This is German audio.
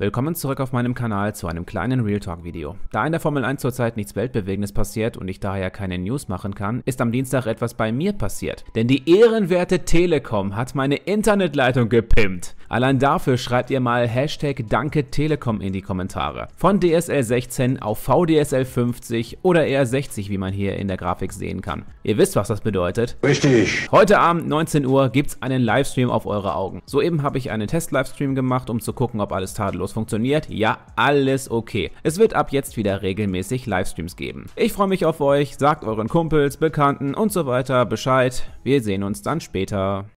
Willkommen zurück auf meinem Kanal zu einem kleinen Real Talk Video. Da in der Formel 1 zurzeit nichts Weltbewegendes passiert und ich daher keine News machen kann, ist am Dienstag etwas bei mir passiert. Denn die ehrenwerte Telekom hat meine Internetleitung gepimpt. Allein dafür schreibt ihr mal #DankeTelekom in die Kommentare. Von DSL 16 auf VDSL 50 oder eher 60, wie man hier in der Grafik sehen kann. Ihr wisst, was das bedeutet. Richtig. Heute Abend 19 Uhr gibt's einen Livestream auf eure Augen. Soeben habe ich einen Test-Livestream gemacht, um zu gucken, ob alles tadellos funktioniert. Ja, alles okay. Es wird ab jetzt wieder regelmäßig Livestreams geben. Ich freue mich auf euch, sagt euren Kumpels, Bekannten und so weiter Bescheid. Wir sehen uns dann später.